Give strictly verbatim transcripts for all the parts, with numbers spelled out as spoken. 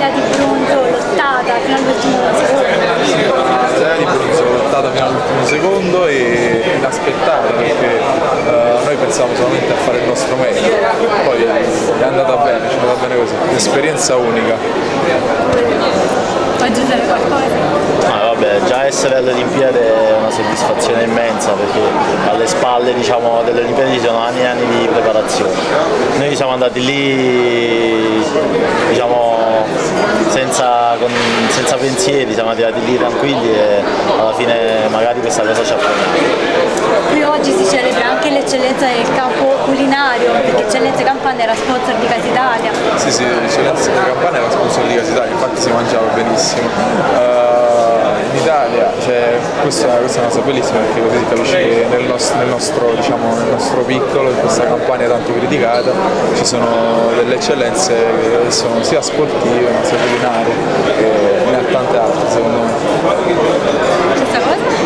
medaglia di bronzo lottata fino all'ultimo secondo. La medaglia di bronzo lottata fino all'ultimo secondo e inaspettata, perché uh, noi pensavamo solamente a fare il nostro meglio, poi è andata bene, ci è andata bene così, un'esperienza unica. Puoi aggiungere qualcosa? Ah, vabbè, già essere alle Olimpiadi è una soddisfazione immensa, perché alle spalle, diciamo, delle Olimpiadi ci sono anni e anni di preparazione. Noi siamo andati lì, diciamo, senza, con, senza pensieri, siamo arrivati lì tranquilli e alla fine magari questa cosa ci ha portato. Qui oggi si celebra anche l'eccellenza del campo culinario, perché Eccellenze Campane era sponsor di Casa Italia. Sì, sì, l'Eccellenze Campane era sponsor di Casa Italia, infatti si mangiava benissimo. Uh, in Italia, cioè, questa, questa è una cosa bellissima, perché così capisci che nel nostro, nel nostro, diciamo, nel nostro piccolo, in questa Campania tanto criticata, ci sono delle eccellenze che sono sia sportive ma sia culinarie e ne ha tante altre, secondo me.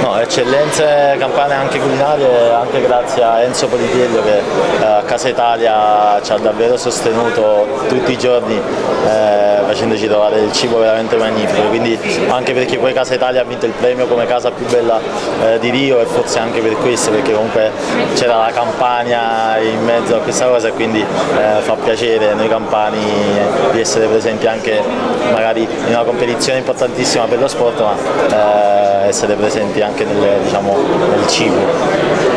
No, Eccellenze Campane anche culinarie, anche grazie a Enzo Politeglio che a eh, Casa Italia ci ha davvero sostenuto tutti i giorni, eh, facendoci trovare del cibo veramente magnifico, quindi anche perché poi Casa Italia ha vinto il premio come casa più bella eh, di Rio, e forse anche per questo, perché comunque c'era la Campania in mezzo a questa cosa, e quindi eh, fa piacere noi campani eh, di essere presenti anche magari in una competizione importantissima per lo sport, ma eh, essere presenti anche nel, diciamo, nel cibo.